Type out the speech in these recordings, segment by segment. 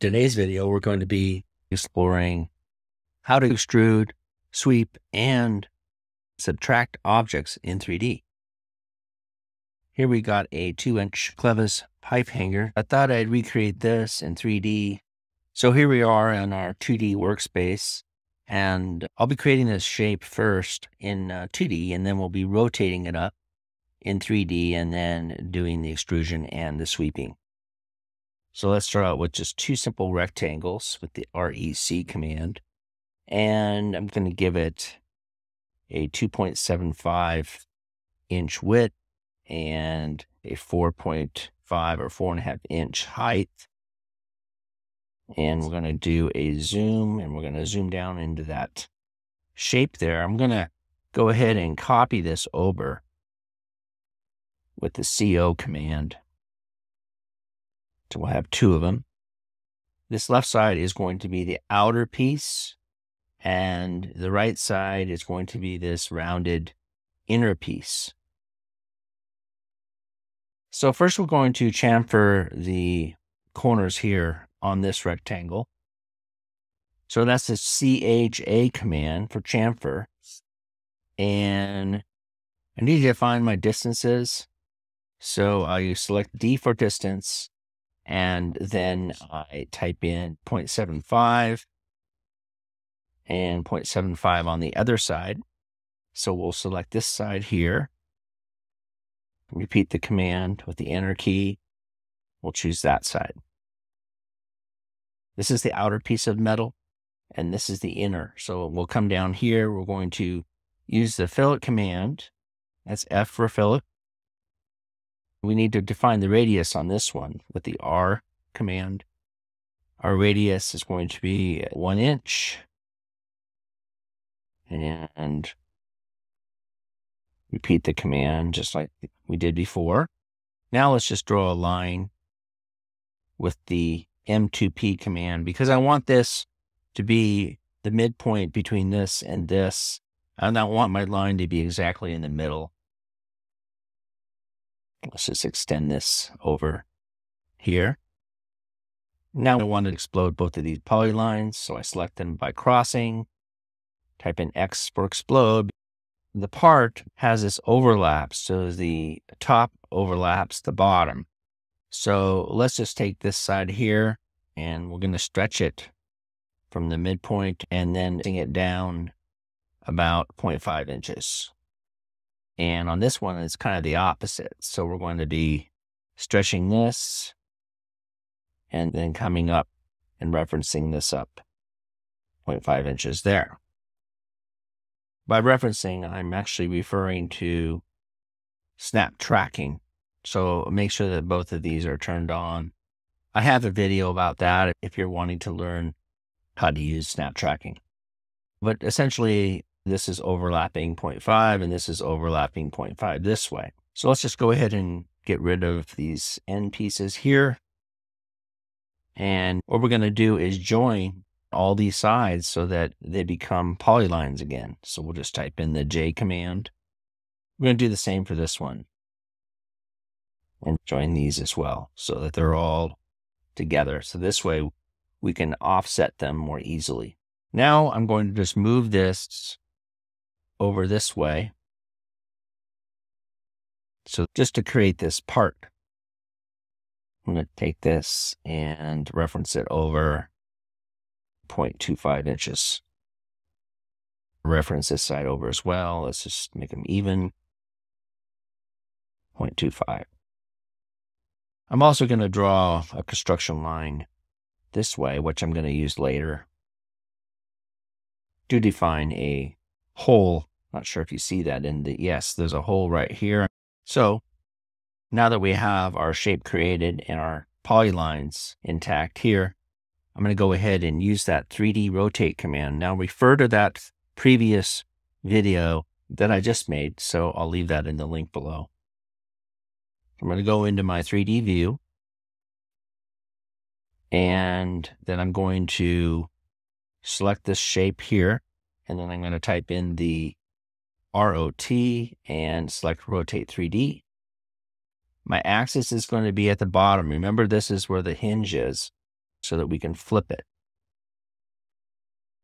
Today's video, we're going to be exploring how to extrude, sweep, and subtract objects in 3D. Here we got a 2-inch clevis pipe hanger. I thought I'd recreate this in 3D. So here we are in our 2D workspace, and I'll be creating this shape first in 2D, and then we'll be rotating it up in 3D and then doing the extrusion and the sweeping. So let's start out with just two simple rectangles with the REC command. And I'm going to give it a 2.75 inch width and a 4.5 or 4.5 inch height. And we're going to do a zoom, and we're going to zoom down into that shape there. I'm going to go ahead and copy this over with the CO command. So we'll have two of them. This left side is going to be the outer piece, and the right side is going to be this rounded inner piece. So first we're going to chamfer the corners here on this rectangle. So that's the CHA command for chamfer. And I need to define my distances. So I select D for distance, and then I type in 0.75 and 0.75 on the other side. So we'll select this side here. Repeat the command with the enter key. We'll choose that side. This is the outer piece of metal, and this is the inner. So we'll come down here. We're going to use the fillet command. That's F for fillet. We need to define the radius on this one with the R command. Our radius is going to be 1 inch. And repeat the command just like we did before. Now let's just draw a line with the M2P command, because I want this to be the midpoint between this and this. I don't want my line to be exactly in the middle. Let's just extend this over here. Now I want to explode both of these polylines, so I select them by crossing. Type in X for explode. The part has this overlap, so the top overlaps the bottom. So let's just take this side here, and we're going to stretch it from the midpoint and then bring it down about 0.5 inches. And on this one, it's kind of the opposite. So we're going to be stretching this and then coming up and referencing this up 0.5 inches there. By referencing, I'm actually referring to snap tracking. So make sure that both of these are turned on. I have a video about that if you're wanting to learn how to use snap tracking. But essentially, this is overlapping 0.5, and this is overlapping 0.5 this way. So let's just go ahead and get rid of these end pieces here. And what we're going to do is join all these sides so that they become polylines again. So we'll just type in the J command. We're going to do the same for this one. And join these as well so that they're all together. So this way we can offset them more easily. Now I'm going to just move this over this way, so just to create this part. I'm going to take this and reference it over 0.25 inches. Reference this side over as well. Let's just make them even. 0.25. I'm also going to draw a construction line this way, which I'm going to use later to define a hole. Not sure if you see that in the, yes, there's a hole right here. So now that we have our shape created and our polylines intact here, I'm going to go ahead and use that 3D rotate command. Now refer to that previous video that I just made. So I'll leave that in the link below. I'm going to go into my 3D view, and then I'm going to select this shape here. And then I'm going to type in the ROT and select Rotate3D. My axis is going to be at the bottom. Remember, this is where the hinge is. so that we can flip it.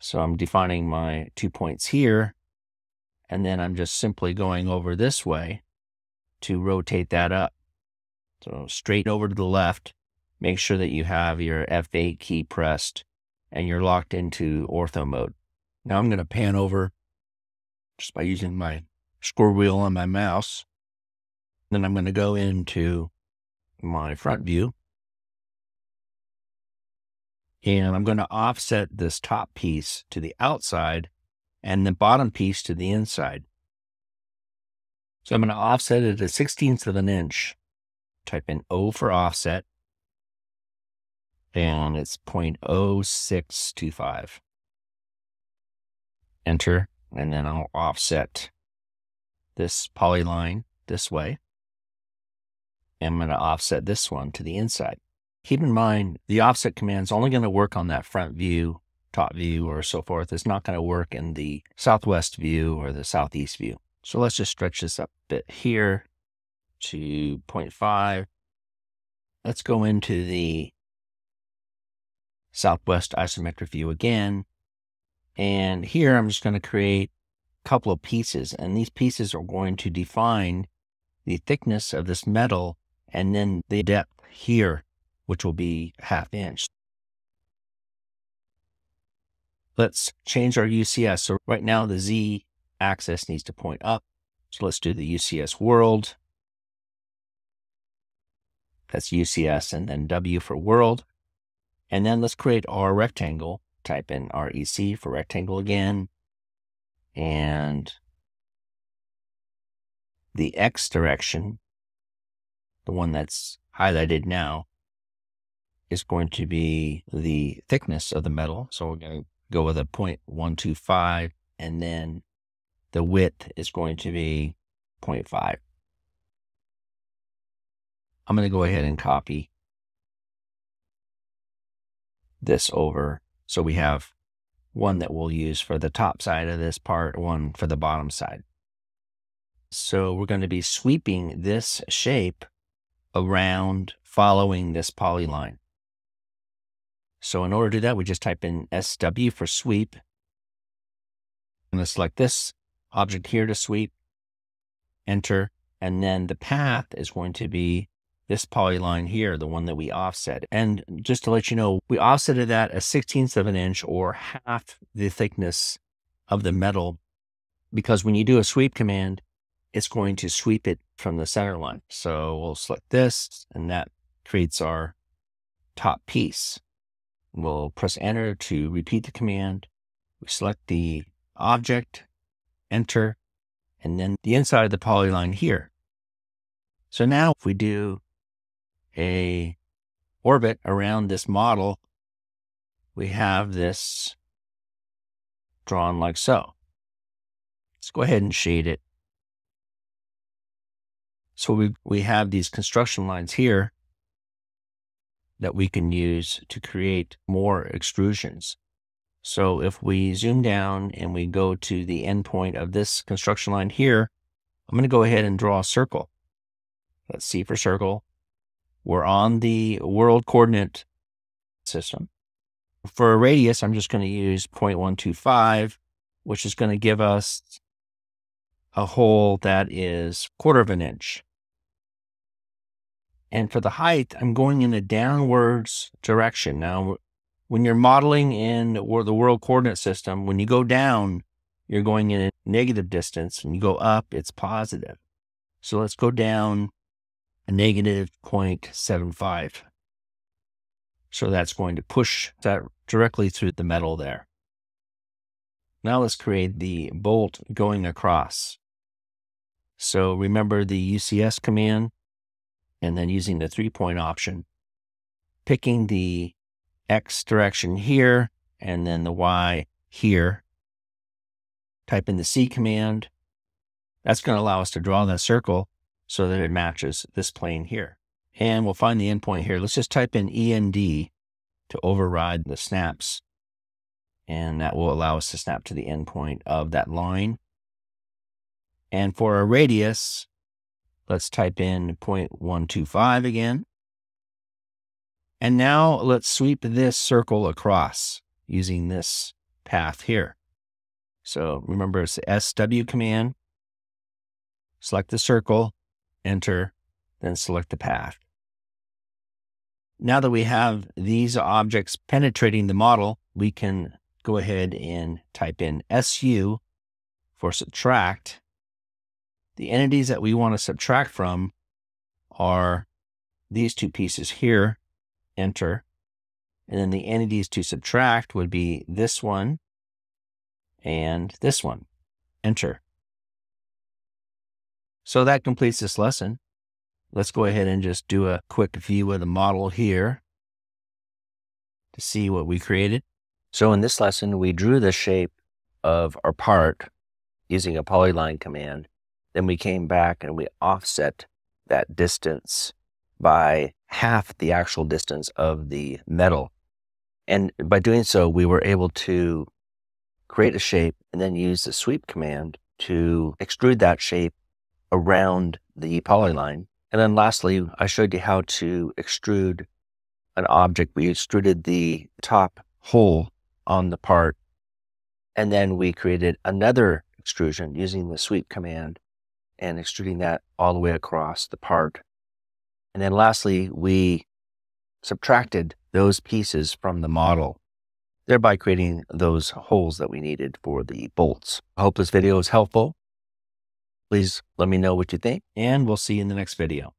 So I'm defining my 2 points here, and then I'm just simply going over this way to rotate that up. So straight over to the left, make sure that you have your F8 key pressed and you're locked into ortho mode. Now I'm going to pan over just by using my scroll wheel on my mouse. Then I'm going to go into my front view. And I'm going to offset this top piece to the outside and the bottom piece to the inside. So I'm going to offset it at 1/16 of an inch. Type in O for offset. And it's 0.0625. Enter. And then I'll offset this polyline this way. And I'm going to offset this one to the inside. Keep in mind, the offset command's only going to work on that front view, top view, or so forth. It's not going to work in the southwest view or the southeast view. So let's just stretch this up a bit here to 0.5. Let's go into the southwest isometric view again. And here I'm just going to create a couple of pieces. And these pieces are going to define the thickness of this metal and then the depth here, which will be 1/2 inch. Let's change our UCS. So right now the Z axis needs to point up. So let's do the UCS world. That's UCS and then W for world. And then let's create our rectangle. Type in REC for rectangle again. And the X direction, the one that's highlighted now, is going to be the thickness of the metal. So we're going to go with a 0.125, and then the width is going to be 0.5. I'm going to go ahead and copy this over. So we have one that we'll use for the top side of this part, one for the bottom side. So we're going to be sweeping this shape around following this polyline. So in order to do that, we just type in SW for sweep. I'm going to select this object here to sweep, enter, and then the path is going to be this polyline here, the one that we offset. And just to let you know, we offsetted that a 1/16 of an inch or 1/2 the thickness of the metal, because when you do a sweep command, it's going to sweep it from the center line. So we'll select this, and that creates our top piece. We'll press enter to repeat the command. We select the object, enter, and then the inside of the polyline here. So now if we do a orbit around this model, we have this drawn like so. Let's go ahead and shade it. So we have these construction lines here that we can use to create more extrusions. So if we zoom down and we go to the end point of this construction line here, I'm going to go ahead and draw a circle. Let's see for circle. We're on the world coordinate system. For a radius, I'm just going to use 0.125, which is going to give us a hole that is 1/4 of an inch. And for the height, I'm going in a downwards direction. Now, when you're modeling in the world coordinate system, when you go down, you're going in a negative distance. When you go up, it's positive. So let's go down a negative 0.75. So that's going to push that directly through the metal there. Now let's create the bolt going across. So remember the UCS command, and then using the 3-point option, picking the X direction here, and then the Y here. Type in the C command. That's going to allow us to draw that circle so that it matches this plane here. And we'll find the endpoint here. Let's just type in END to override the snaps. And that will allow us to snap to the endpoint of that line. And for a radius, let's type in 0.125 again. And now let's sweep this circle across using this path here. So remember, it's the SW command, select the circle, enter, then select the path. Now that we have these objects penetrating the model, we can go ahead and type in SU for subtract. The entities that we want to subtract from are these two pieces here, enter. And then the entities to subtract would be this one and this one, enter. So that completes this lesson. Let's go ahead and just do a quick view of the model here to see what we created. So in this lesson, we drew the shape of our part using a polyline command. Then we came back and we offset that distance by half the actual distance of the metal. And by doing so, we were able to create a shape and then use the sweep command to extrude that shape around the polyline. And then lastly, I showed you how to extrude an object. We extruded the top hole on the part, and then we created another extrusion using the sweep command and extruding that all the way across the part. And then lastly, we subtracted those pieces from the model, thereby creating those holes that we needed for the bolts. I hope this video is helpful. Please let me know what you think, and we'll see you in the next video.